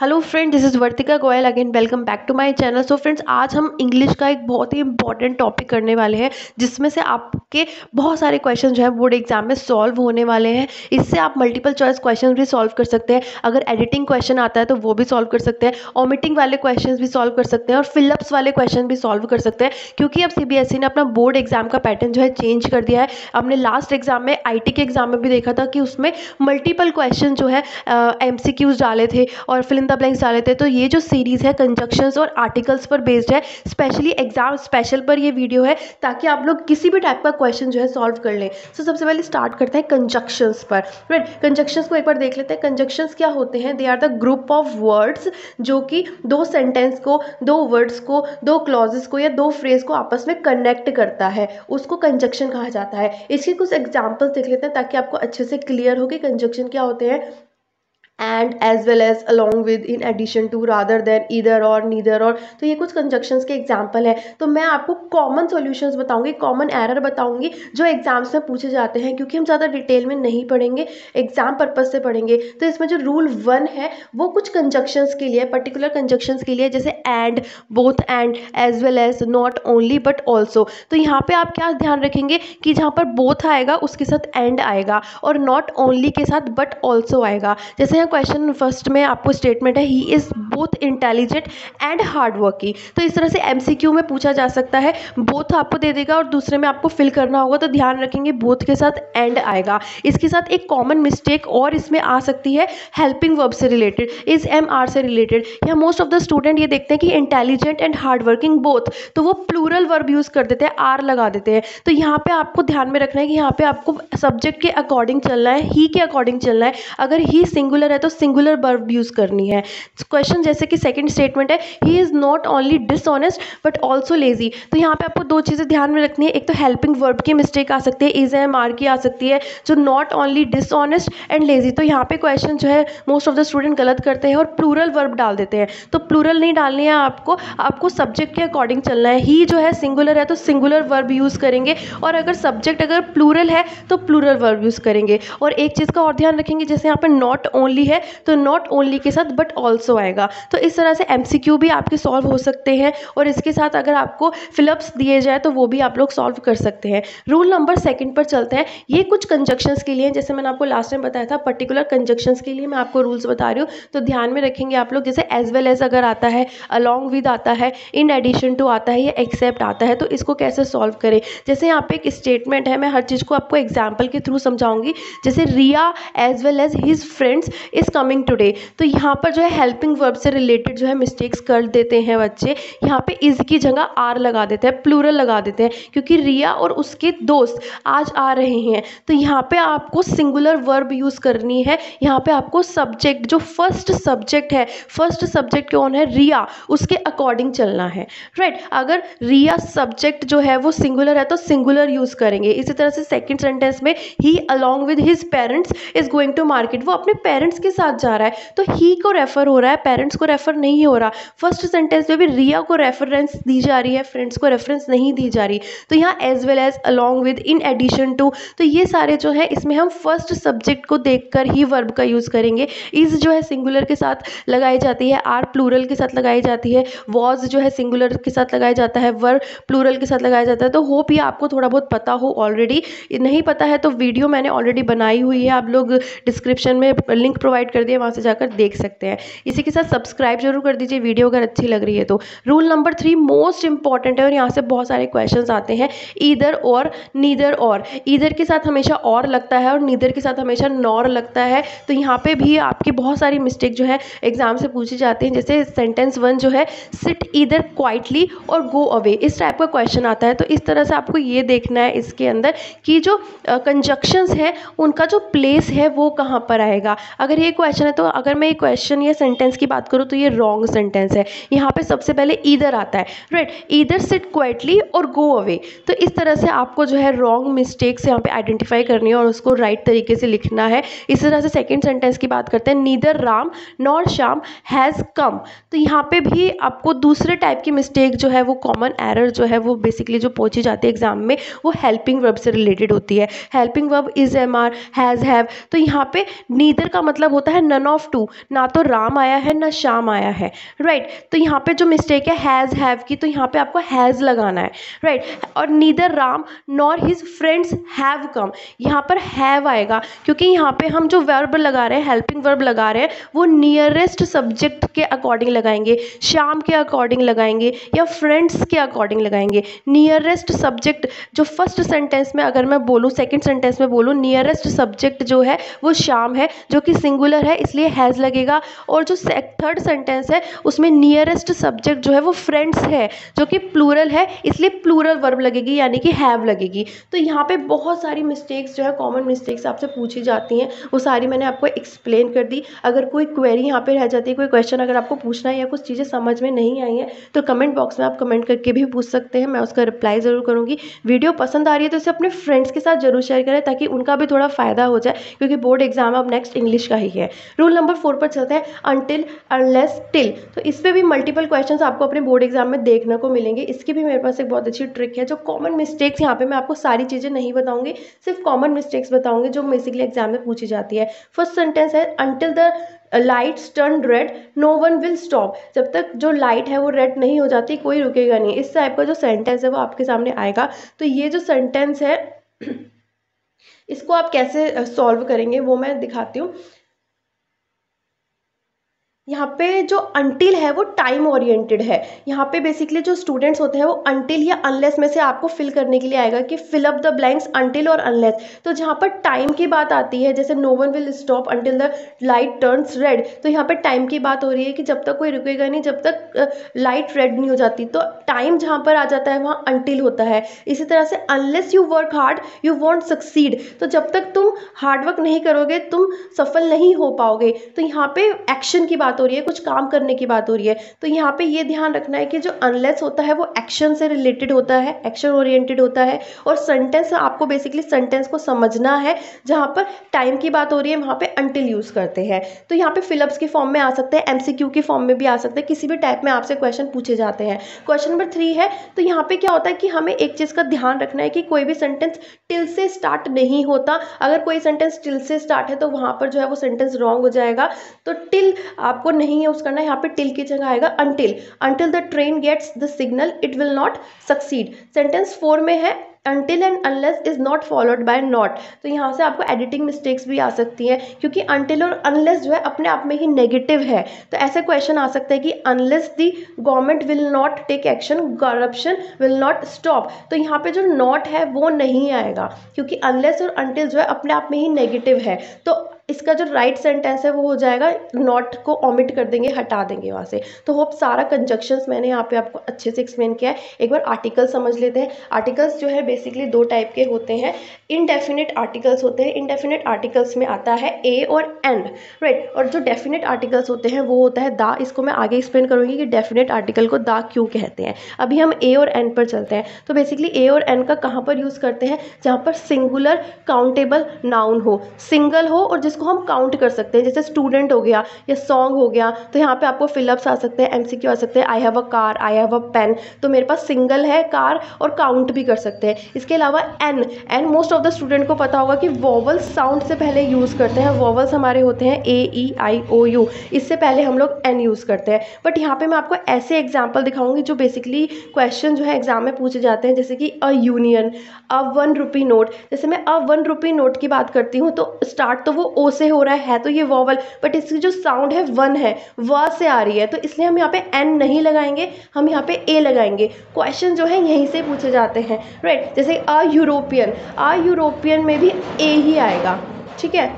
Hello friend, this is Vartika Goyal again, welcome back to my channel. So friends, आज हम English का एक बहुत ही इंपॉर्टेंट टॉपिक करने वाले हैं, जिसमें से आपके बहुत सारे क्वेश्चन जो है बोर्ड एग्जाम में सॉल्व होने वाले हैं। इससे आप मल्टीपल चॉइस क्वेश्चन भी सॉल्व कर सकते हैं, अगर एडिटिंग क्वेश्चन आता है तो वो भी सॉल्व कर सकते हैं, ओमिटिंग वाले क्वेश्चन भी सॉल्व कर सकते हैं और फिलअप्स वाले क्वेश्चन भी सॉल्व कर सकते हैं, क्योंकि अब CBSE ने अपना बोर्ड एग्जाम का पैटर्न जो है चेंज कर दिया है। आपने लास्ट एग्जाम में IT के एग्जाम में भी देखा था कि उसमें मल्टीपल क्वेश्चन जो है MCQs डाले थे और फिल्म ब्लैंक्स डाले थे। तो ये जो सीरीज है कंजक्शंस और आर्टिकल्स पर बेस्ड है, स्पेशली एग्जाम स्पेशल पर ये वीडियो है, ताकि आप लोग किसी भी टाइप का क्वेश्चन जो है सॉल्व कर लें। सो सबसे पहले स्टार्ट करते हैं कंजक्शंस पर। राइट, कंजक्शंस को एक बार देख लेते हैं। कंजक्शंस क्या होते हैं? They are the group of words जो कि दो सेंटेंस को, दो वर्ड्स को, दो क्लॉजेस को या दो फ्रेज को आपस में कनेक्ट करता है, उसको कंजक्शन कहा जाता है। इसके कुछ एग्जाम्पल्स देख लेते हैं ताकि आपको अच्छे से क्लियर हो कि कंजक्शन क्या होते हैं। And, as well as, along with, in addition to, rather than, either or, neither or. तो ये कुछ कंजक्शंस के एग्जाम्पल हैं। तो मैं आपको कॉमन सॉल्यूशंस बताऊंगी, कॉमन एरर बताऊंगी जो एग्जाम्स में पूछे जाते हैं, क्योंकि हम ज़्यादा डिटेल में नहीं पढ़ेंगे, एग्जाम पर्पस से पढ़ेंगे। तो इसमें जो रूल 1 है वो कुछ कंजक्शंस के लिए, पर्टिकुलर कंजक्शंस के लिए, जैसे and, both and, as well as, not only but also. तो यहाँ पर आप क्या ध्यान रखेंगे कि जहाँ पर बोथ आएगा उसके साथ एंड आएगा और नॉट ओनली के साथ बट ऑल्सो आएगा। जैसे क्वेश्चन फर्स्ट में आपको स्टेटमेंट है, he is both intelligent and hard working. तो इस तरह से MCQ में पूछा जा सकता है। बोथ आपको दे देगा और दूसरे में आपको फिल करना होगा, तो ध्यान रखेंगे बोथ के साथ एंड आएगा। इसके साथ एक कॉमन मिस्टेक और इसमें आ सकती है हेल्पिंग वर्ब से रिलेटेड, इज एम आर से रिलेटेड। या मोस्ट ऑफ द स्टूडेंट ये देखते हैं कि intelligent and hard working both, तो वो प्लूरल वर्ब यूज कर देते हैं, आर लगा देते हैं। तो यहाँ पे आपको ध्यान में रखना है कि यहाँ पे आपको सब्जेक्ट के अकॉर्डिंग चलना है, ही के अकॉर्डिंग चलना है। अगर ही सिंगुलर है तो सिंगुलर वर्ब यूज करनी है। क्वेश्चन जैसे कि सेकंड स्टेटमेंट है, he is not only dishonest but also lazy. तो यहाँ पे आपको दो चीज़ें ध्यान में रखनी है, एक तो हेल्पिंग वर्ब की मिस्टेक आ सकती है, इज एम आर की आ सकती है, जो not only dishonest and lazy. तो यहाँ पे क्वेश्चन जो है मोस्ट ऑफ द स्टूडेंट गलत करते हैं और प्लूरल वर्ब डाल देते हैं। तो प्लूरल नहीं डालनी है आपको, आपको सब्जेक्ट के अकॉर्डिंग चलना है। ही जो है सिंगुलर है तो सिंगुलर वर्ब यूज करेंगे, और अगर सब्जेक्ट अगर प्लूरल है तो प्लूरल वर्ब यूज करेंगे। और एक चीज़ का और ध्यान रखेंगे, जैसे यहाँ पर नॉट ओनली है तो नॉट ओनली के साथ बट ऑल्सो आएगा। तो इस तरह से MCQ भी आपके सॉल्व हो सकते हैं, और इसके साथ अगर आपको फिलअप्स दिए जाए तो वो भी आप लोग सॉल्व कर सकते हैं। रूल नंबर 2 पर चलते हैं। ये कुछ कंजक्शंस के लिए हैं, जैसे मैंने आपको लास्ट टाइम बताया था, पर्टिकुलर कंजक्शंस के लिए मैं आपको रूल्स बता रही हूँ, तो ध्यान में रखेंगे आप लोग। जैसे एज वेल एज अगर आता है, अलॉन्ग विद आता है, इन एडिशन टू आता है, या एक्सेप्ट आता है, तो इसको कैसे सॉल्व करें। जैसे यहाँ पे एक स्टेटमेंट है, मैं हर चीज़ को आपको एग्जाम्पल के थ्रू समझाऊंगी। जैसे Riya as well as his friends is coming today. तो यहाँ पर जो है हेल्पिंग वर्ब से रिलेटेड जो है मिस्टेक्स कर देते हैं बच्चे। यहाँ पे इज की जगह आर लगा देते हैं, प्लूरल लगा देते हैं, क्योंकि रिया और उसके दोस्त आज आ रहे हैं। तो यहाँ पे आपको सिंगुलर वर्ब यूज करनी है। यहाँ पे आपको सब्जेक्ट, जो फर्स्ट सब्जेक्ट है, फर्स्ट सब्जेक्ट कौन है, रिया, उसके अकॉर्डिंग चलना है। राइट, अगर रिया सब्जेक्ट जो है वो सिंगुलर है तो सिंगुलर यूज करेंगे। इसी तरह से सेकेंड सेंटेंस में, he along with his parents is going to market, वो अपने पेरेंट्स के साथ जा रहा है, तो ही को रेफर हो रहा है, पेरेंट्स को रेफर नहीं हो रहा। फर्स्ट सेंटेंस में भी रिया को रेफरेंस दी जा रही है, फ्रेंड्स को रेफरेंस नहीं दी जा रही। तो यहाँ as well as, along with, in addition to, तो ये सारे जो है इसमें हम फर्स्ट सब्जेक्ट को देखकर ही वर्ब का यूज करेंगे। इज जो है सिंगुलर के साथ लगाई जाती है, आर प्लूरल के साथ लगाई जाती है, वॉज जो है सिंगुलर के साथ लगाया जाता है, वर प्लूरल के साथ लगाया जाता है। तो होप ये आपको थोड़ा बहुत पता हो ऑलरेडी, नहीं पता है तो वीडियो मैंने ऑलरेडी बनाई हुई है, आप लोग डिस्क्रिप्शन में लिंक प्रोवाइड कर दिया, वहाँ से जाकर देख सकते हैं। इसी के साथ सब्सक्राइब जरूर कर दीजिए वीडियो अगर अच्छी लग रही है तो। रूल नंबर 3 मोस्ट इंपॉर्टेंट है, और यहाँ से बहुत सारे क्वेश्चंस आते हैं, ईदर और, नीदर और। ईदर के साथ हमेशा और लगता है और नीदर के साथ हमेशा नॉर लगता है। तो यहाँ पे भी आपकी बहुत सारी मिस्टेक जो है एग्जाम से पूछी जाती है। जैसे सेंटेंस 1 जो है, सिट ईदर क्वाइटली और गो अवे, इस टाइप का क्वेश्चन आता है। तो इस तरह से आपको ये देखना है इसके अंदर कि जो कंजक्शंस है उनका जो प्लेस है वो कहाँ पर आएगा। अगर ये क्वेश्चन है तो, अगर मैं ये क्वेश्चन या सेंटेंस की बात करूँ तो ये रॉन्ग सेंटेंस है। यहाँ पे सबसे पहले ईदर आता है, राइट, ईदर सिट क्वाइटली और गो अवे। तो इस तरह से आपको जो है रॉन्ग मिस्टेक्स यहाँ पे आइडेंटिफाई करनी है और उसको राइट तरीके से लिखना है। इस तरह से सेकंड सेंटेंस की बात करते हैं, neither Ram nor Shyam has come. तो यहाँ पे भी आपको दूसरे टाइप की मिस्टेक जो है, वो कॉमन एरर जो है वो बेसिकली जो पूछी जाती है एग्जाम में, वो हेल्पिंग वर्ब से रिलेटेड होती है। Helping verb is am are, has have. तो यहाँ पे नीदर का मतलब होता है नन ऑफ टू, ना तो राम आया है ना शाम आया है, राइट तो यहाँ पे जो मिस्टेक है हैज़ हैव की, तो यहाँ पे आपको हैज़ लगाना है, राइट और neither Ram nor his friends have come, यहाँ पर हैव आएगा क्योंकि यहाँ पे हम जो वर्ब लगा रहे हैं, हेल्पिंग वर्ब लगा रहे हैं, वो नियरेस्ट सब्जेक्ट के अकॉर्डिंग लगाएंगे, शाम के अकॉर्डिंग लगाएंगे या फ्रेंड्स के अकॉर्डिंग लगाएंगे। नियरेस्ट सब्जेक्ट जो फर्स्ट सेंटेंस में अगर मैं बोलूँ, सेकेंड सेंटेंस में बोलूँ नियरेस्ट सब्जेक्ट जो है वो शाम है जो कि सिंगुलर है, इसलिए हैज़ लगेगा। और जो थर्ड सेंटेंस है उसमें नियरेस्ट सब्जेक्ट जो है वो फ्रेंड्स है जो कि प्लूरल है, इसलिए प्लूरल वर्ब लगेगी यानी कि हैव लगेगी। तो यहाँ पे बहुत सारी मिस्टेक्स जो है कॉमन मिस्टेक्स आपसे पूछी जाती हैं, वो सारी मैंने आपको एक्सप्लेन कर दी। अगर कोई क्वेरी यहाँ पे रह जाती है, कोई क्वेश्चन अगर आपको पूछना है या कुछ चीज़ें समझ में नहीं आई हैं, तो कमेंट बॉक्स में आप कमेंट करके भी पूछ सकते हैं, मैं उसका रिप्लाई ज़रूर करूँगी। वीडियो पसंद आ रही है तो इसे अपने फ्रेंड्स के साथ जरूर शेयर करें ताकि उनका भी थोड़ा फ़ायदा हो जाए, क्योंकि बोर्ड एग्जाम अब नेक्स्ट इंग्लिश का ही है। रूल नंबर 4 पर चलते हैं, अनटिल अनलेस टिल। तो इस पर भी मल्टीपल क्वेश्चंस आपको अपने बोर्ड एग्जाम में देखने को मिलेंगे। इसकी भी मेरे पास एक बहुत अच्छी ट्रिक है, जो कॉमन मिस्टेक्स, यहाँ पे मैं आपको सारी चीज़ें नहीं बताऊंगी, सिर्फ कॉमन मिस्टेक्स बताऊंगी जो बेसिकली एग्जाम में पूछी जाती है। फर्स्ट सेंटेंस है until the lights turn red no one will stop, जब तक जो लाइट है वो रेड नहीं हो जाती कोई रुकेगा नहीं। इस टाइप का जो सेंटेंस है वो आपके सामने आएगा। तो ये जो सेंटेंस है इसको आप कैसे सॉल्व करेंगे वो मैं दिखाती हूँ। यहाँ पे जो अनटिल है वो टाइम ओरिएंटेड है। यहाँ पे बेसिकली जो स्टूडेंट्स होते हैं वो अनटिल या अनलेस में से आपको फिल करने के लिए आएगा कि fill up the blanks until और अनलेस। तो जहाँ पर टाइम की बात आती है, जैसे no one will stop until the light turns red, तो यहाँ पे टाइम की बात हो रही है कि जब तक कोई रुकेगा नहीं, जब तक लाइट रेड नहीं हो जाती। तो टाइम जहाँ पर आ जाता है वहाँ अनटिल होता है। इसी तरह से unless you work hard you won't succeed, तो जब तक तुम हार्डवर्क नहीं करोगे तुम सफल नहीं हो पाओगे। तो यहाँ पे एक्शन की बात हो रही है, कुछ काम करने की बात हो रही है। तो यहाँ पे ये ध्यान रखना है कि जो अनलेस होता है वो एक्शन से रिलेटेड होता है, एक्शन ओरिएंटेड होता है। और सेंटेंस आपको बेसिकली सेंटेंस को समझना है, जहाँ पर टाइम की बात हो रही है वहाँ पे अंटिल यूज़ करते हैं। तो यहाँ पे फिलअप्स के फॉर्म में आ सकते हैं, एमसीक्यू के फॉर्म में भी आ सकते हैं, किसी भी टाइप में आपसे क्वेश्चन पूछे जाते हैं। क्वेश्चन नंबर 3 है, तो यहाँ पे क्या होता है कि हमें एक चीज़ का ध्यान रखना है कि कोई भी सेंटेंस टिल से स्टार्ट नहीं होता। अगर कोई सेंटेंस टिल से स्टार्ट है तो वहाँ पर जो है वो सेंटेंस रॉन्ग हो जाएगा। तो टिल आपको नहीं यूज करना है, यहाँ पे टिल की जगह आएगा until. Until the train gets the signal it will not succeed. Sentence 4 में है Until and unless is not followed by not। तो यहाँ से आपको editing mistakes भी आ सकती है, क्योंकि until और unless जो है अपने आप में ही negative है। तो ऐसे question आ सकते हैं कि unless the government will not take action corruption will not stop। तो यहाँ पे जो not है वो नहीं आएगा, क्योंकि unless और until जो है अपने आप में ही negative है। तो इसका जो right sentence है वो हो जाएगा not को omit कर देंगे, हटा देंगे वहाँ से। तो होप सारा conjunctions मैंने यहाँ पे आपको अच्छे से एक्सप्लेन किया है। एक बार आर्टिकल समझ लेते हैं। आर्टिकल्स जो है बेसिकली 2 टाइप के होते हैं, इनडेफिनेट आर्टिकल्स होते हैं। इनडेफिनेट आर्टिकल्स में आता है ए और एंड, राइट और जो डेफिनेट आर्टिकल्स होते हैं वो होता है दा। इसको मैं आगे एक्सप्लेन करूँगी कि डेफिनेट आर्टिकल को दा क्यों कहते हैं। अभी हम ए और एंड पर चलते हैं। तो बेसिकली ए और एंड का कहाँ पर यूज़ करते हैं, जहाँ पर सिंगुलर काउंटेबल नाउन हो, सिंगल हो और जिसको हम काउंट कर सकते हैं, जैसे स्टूडेंट हो गया या सॉन्ग हो गया। तो यहाँ पर आपको फिलअप्स आ सकते हैं, एमसीक्यू आ सकते हैं, I have a car I have a pen. तो मेरे पास सिंगल है कार और काउंट भी कर सकते हैं। इसके अलावा an, an most of the student को पता होगा कि वॉवल्स साउंड से पहले यूज़ करते हैं। वॉवल्स हमारे होते हैं ए ई आई ओ यू, इससे पहले हम लोग एन यूज़ करते हैं। बट यहाँ पे मैं आपको ऐसे एग्जांपल दिखाऊंगी जो बेसिकली क्वेश्चन जो है एग्जाम में पूछे जाते हैं, जैसे कि a union, a 1 rupee note. जैसे मैं अ 1 रुपी नोट की बात करती हूँ तो स्टार्ट तो वो ओ से हो रहा है, तो ये वॉवल, बट इसकी जो साउंड है 1 है, व से आ रही है। तो इसलिए हम यहाँ पे एन नहीं लगाएंगे, हम यहाँ पे ए लगाएंगे। क्वेश्चन जो है यहीं से पूछे जाते हैं, राइट जैसे अ यूरोपियन, अ यूरोपियन में भी ए ही आएगा, ठीक है।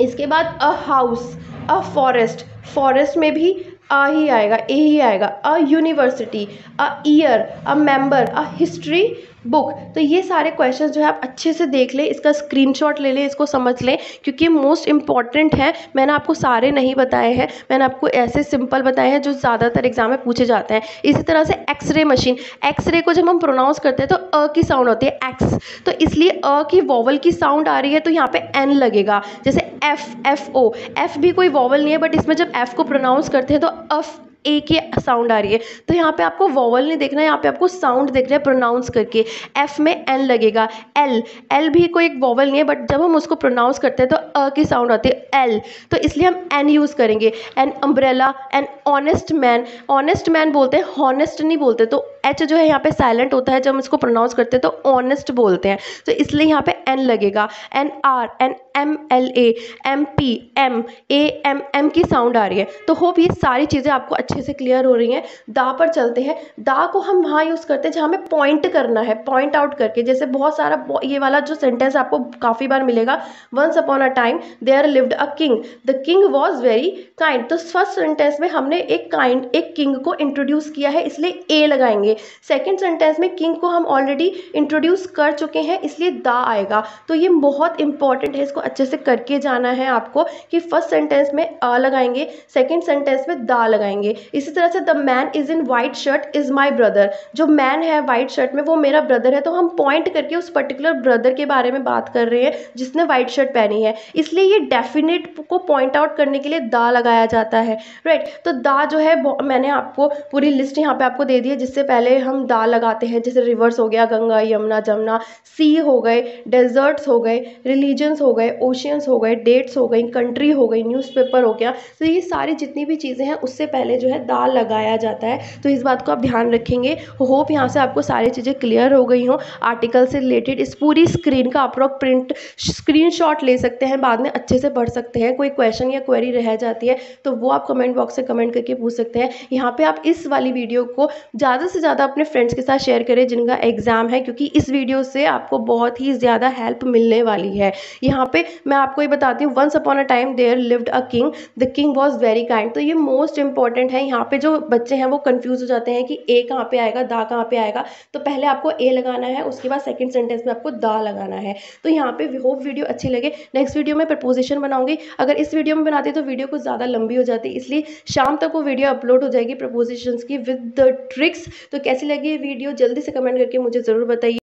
इसके बाद a house, a forest, forest में भी आ ही आएगा, ए ही आएगा। A university, a year, a member, a history book. तो ये सारे क्वेश्चन जो है आप अच्छे से देख लें, इसका स्क्रीनशॉट ले लें, इसको समझ लें, क्योंकि ये मोस्ट इंपॉर्टेंट है। मैंने आपको सारे नहीं बताए हैं, मैंने आपको ऐसे सिंपल बताए हैं जो ज़्यादातर एग्जाम में पूछे जाते हैं। इसी तरह से एक्सरे मशीन, एक्सरे को जब हम प्रोनाउंस करते हैं तो अ की साउंड होती है एक्स, तो इसलिए अ की वॉवल की साउंड आ रही है तो यहाँ पे एन लगेगा। जैसे एफ, एफ ओ, एफ भी कोई वॉवल नहीं है बट इसमें जब एफ को प्रोनाउंस करते हैं तो अफ ए की साउंड आ रही है तो यहाँ पे आपको वॉवल नहीं देखना है, यहाँ पे आपको साउंड देखना है प्रोनाउंस करके। एफ में एन लगेगा, एल, एल भी कोई एक वॉवल नहीं है बट जब हम उसको प्रोनाउंस करते हैं तो अ की साउंड आती है एल, तो इसलिए हम एन यूज़ करेंगे। An umbrella, an honest man, honest man बोलते हैं, हॉनेस्ट नहीं बोलते। तो एच जो है यहाँ पे साइलेंट होता है, जब हम इसको प्रोनाउंस करते हैं तो ऑनेस्ट बोलते हैं, तो इसलिए यहाँ पे एन लगेगा। An R, an M L A, M P, M A M, M की साउंड आ रही है। तो होप ये सारी चीज़ें आपको अच्छे से क्लियर हो रही हैं। दा पर चलते हैं। दा को हम वहाँ यूज़ करते हैं जहाँ हमें पॉइंट करना है, पॉइंट आउट करके। जैसे बहुत सारा ये वाला जो सेंटेंस आपको काफ़ी बार मिलेगा, once upon a time there lived a king, the king was very kind. तो फर्स्ट सेंटेंस में हमने एक काइंड, एक किंग को इंट्रोड्यूस किया है इसलिए ए लगाएंगे। सेकेंड सेंटेंस में किंग को हम ऑलरेडी इंट्रोड्यूस कर चुके हैं इसलिए दा आएगा। तो ये बहुत इंपॉर्टेंट है, इसको अच्छे से करके जाना है आपको कि फर्स्ट सेंटेंस में आ लगाएंगे, सेकेंड सेंटेंस में दा लगाएंगे। इसी तरह से the man is in white shirt is my brother, जो मैन है वाइट शर्ट में वो मेरा ब्रदर है। तो हम पॉइंट करके उस पर्टिकुलर ब्रदर के बारे में बात कर रहे हैं जिसने वाइट शर्ट पहनी है, इसलिए ये डेफिनेट को पॉइंट आउट करने के लिए दा लगाया जाता है, राइट। तो दा जो है मैंने आपको पूरी लिस्ट यहाँ पे आपको दे दी है जिससे पहले हम दा लगाते हैं। जैसे रिवर्स हो गया गंगा यमुना जमुना, सी हो गए, डेजर्ट्स हो गए, रिलीजन्स हो गए, ओशियंस हो गए, डेट्स हो गई, कंट्री हो गई, न्यूज़पेपर हो गया। तो ये सारी जितनी भी चीज़ें हैं उससे पहले जो है दा लगाया जाता है, तो इस बात को आप ध्यान रखेंगे। होप यहाँ से आपको सारी चीज़ें क्लियर हो गई हों। आर्टिकल से रिलेटेड इस पूरी स्क्रीन का आप लोग प्रिंट स्क्रीनशॉट ले सकते हैं, बाद में अच्छे से पढ़ सकते हैं। कोई क्वेश्चन या क्वेरी रह जाती है तो वो आप कमेंट बॉक्स से कमेंट करके पूछ सकते हैं। यहाँ पर आप इस वाली वीडियो को ज़्यादा से ज़्यादा अपने फ्रेंड्स के साथ शेयर करें जिनका एग्जाम है, क्योंकि इस वीडियो से आपको बहुत ही ज़्यादा हेल्प मिलने वाली है। यहाँ पे मैं आपको ये बताती हूँ, once upon a time there lived a king the king was very kind. तो ये मोस्ट इंपॉर्टेंट है। यहाँ पे जो बच्चे हैं वो कंफ्यूज हो जाते हैं कि ए कहाँ पे आएगा, दा कहाँ पे आएगा। तो पहले आपको ए लगाना है, उसके बाद सेकेंड सेंटेंस में आपको दा लगाना है। तो यहाँ पे होप वीडियो अच्छी लगे। नेक्स्ट वीडियो में प्रपोजिशन बनाऊंगी। अगर इस वीडियो में बनाती तो वीडियो कुछ ज़्यादा लंबी हो जाती, इसलिए शाम तक वो वीडियो अपलोड हो जाएगी प्रपोजिशंस की विद द ट्रिक्स। तो कैसी लगी वीडियो जल्दी से कमेंट करके मुझे ज़रूर बताइए।